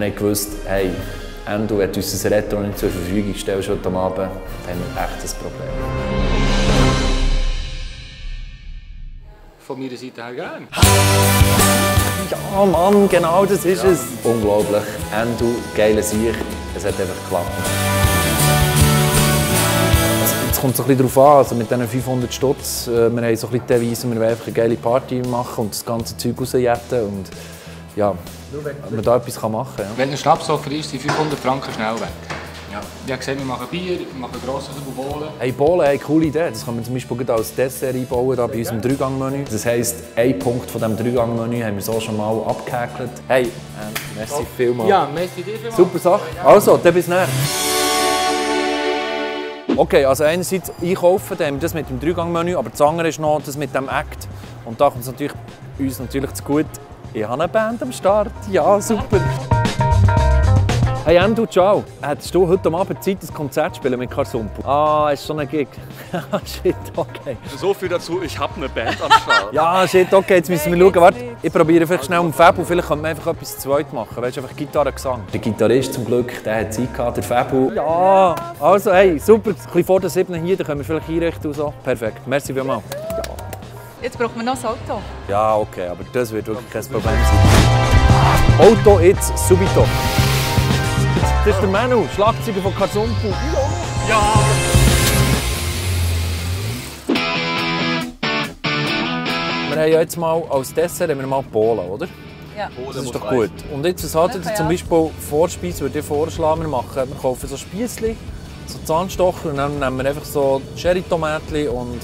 Wir wussten, hey, Endo hat uns das Retro nicht zur Verfügung gestellt, schon am Abend, dann haben wir echt ein Problem. Von meiner Seite her gerne. Ja, Mann, genau das ist es. Unglaublich. Endo, geiler Sieg. Es hat einfach geklappt. Es kommt so ein bisschen darauf an, also mit diesen 500 Stutz, wir haben so ein bisschen die Devise, wir wollen einfach eine geile Party machen und das ganze Zeug rausjetten und ja, wenn man da etwas machen kann. Ja. Wenn ein Schnapsoffer ist, sind 500 Franken schnell weg. Ja. Ich habe gesehen, wir machen Bier, wir machen grosses Bohlen. Hey, Bohlen, eine coole Idee, das kann man zum Beispiel als Dessert einbauen da bei unserem 3-Gang-Menü. Das heisst, ein Punkt von diesem 3-Gang-Menü haben wir so schon mal abgehäkelt. Hey, merci vielmals. Ja, merci dir vielmals. Super Sache. Also, dann bis näher. Okay, also einerseits einkaufen, dann haben wir das mit dem 3-Gang-Menü, aber das andere ist noch das mit dem Act. Und da kommt es natürlich, uns natürlich zu gut. Ich habe eine Band am Start. Ja, super. Hey Endo, ciao. Hättest du heute Abend Zeit, ein Konzert zu spielen mit Karl Sumpu? Ah, ist schon ein Gig. Shit, okay. So viel dazu, ich habe eine Band am Start. Ja, shit, okay, jetzt müssen wir schauen. Warte, ich probiere vielleicht schnell um Fabel. Vielleicht können wir einfach etwas zu zweit machen. Weißt du, einfach Gitarre, Gesang. Der Gitarrist zum Glück, der hat Zeit gehabt, der Fabel. Ja, also hey, super. Ein bisschen vor der 7 hier, dann können wir vielleicht einrichten und so. Perfekt, merci vielmals. Jetzt braucht man noch das Auto. Ja, okay, aber das wird wirklich kein Problem sein. Auto jetzt subito. Das ist der Manu, Schlagzeuger von Kazumpo. Ja! Wir haben ja jetzt mal als Dessert haben wir mal Bohlen, oder? Ja. Das ist doch gut. Und jetzt, was haltet ihr zum Beispiel Vorspeise? Würde ich vorschlagen, wir kaufen so Spiessli, so Zahnstocher und dann nehmen wir einfach so Cherry-Tomatli und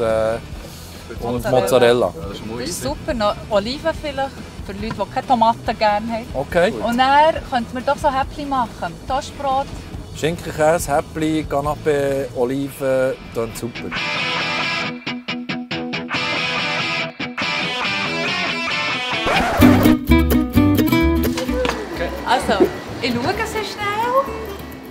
Mozzarella. Das ist super. Noch Oliven vielleicht, für Leute, die keine Tomaten gerne haben. Okay. Und dann könnten wir doch so Häppchen machen. Toastbrot. Schinkenkäse, Häppchen, Canapé, Oliven, das ist super. Also, ich schaue es schnell.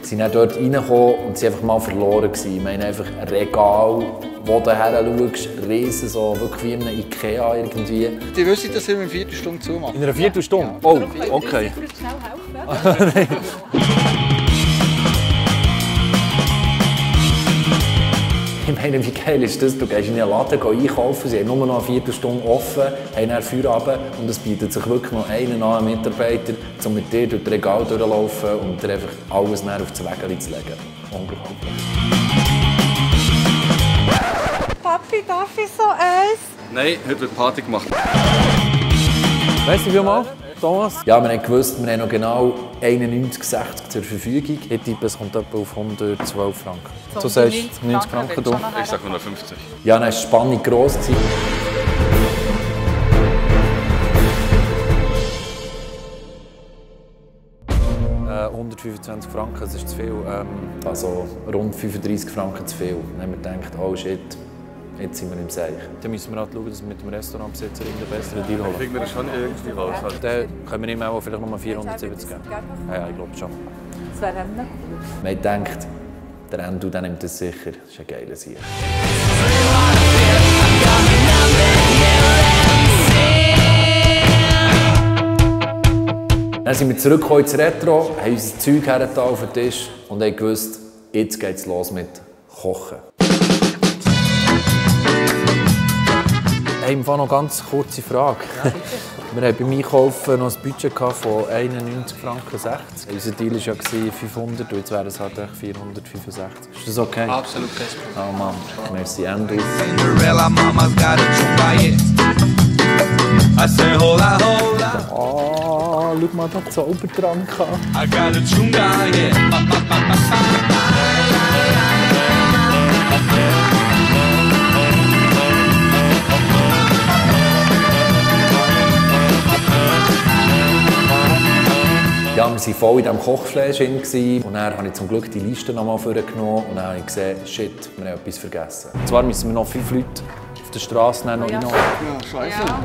Sie sind dort reingekommen und sie waren einfach mal verloren. Ich meine, einfach ein Regal, wo du heranschaust, riesen, so wirklich wie in einem Ikea irgendwie. Die wissen, dass wir in einer Viertelstunde zumachen. In einer Viertelstunde? Ja. Oh, okay. Schnell helfen. Ich meine, wie geil ist das? Du gehst in einen Laden einkaufen, sie haben nur noch eine Viertelstunde offen, haben dann Feierabend und es bietet sich wirklich noch einen an Mitarbeiter, um mit dir durch das Regal durchzulaufen und dir einfach alles auf das Wägeli zu legen. Unglaublich. Papi, darf ich so eins? Nein, heute wird Party gemacht. Weißt du, wie mal? Thomas? Ja, wir haben gewusst, wir haben noch genau 91,60 zur Verfügung. Ich tippe, es kommt etwa auf 112 Franken. So, du sagst 90 Franken durch? Ich sage 150. Ja, dann war die Spannung gross. $125, das ist zu viel. Also rund 35 Franken zu viel. Dann haben wir gedacht, oh shit. Jetzt sind wir im Seich. Dann müssen wir auch schauen, dass wir mit dem Restaurantbesitzer einen besseren Deal holen. Kriegen wir das schon irgendwie raus? Dann können wir ihm auch vielleicht nochmal 470 geben. Ja, ich glaube schon. Das wäre Ende. Man denkt, der Endo nimmt das sicher. Das ist ein geiler Sieg. Dann sind wir zurück ins Retro, haben unser Zeug hergetan auf den Tisch und haben gewusst, jetzt geht es los mit Kochen. Hey, im Fall noch eine ganz kurze Frage. Ja, wir hatten beim Einkaufen noch ein Budget von 91,60 Franken. Unser Deal war ja 500 und jetzt wären es halt 465. Ist das okay? Absolut kein Problem. Oh Mann, merci Endo. Oh, schau mal, da Zaubertrank an. Ja, wir waren voll in diesem Kochflash drin und dann habe ich zum Glück die Liste noch mal vorgenommen und dann habe ich gesehen, shit, wir haben etwas vergessen. Und zwar müssen wir noch 5 Leute auf der Straße noch reinholen. Ja, scheiße. Ja.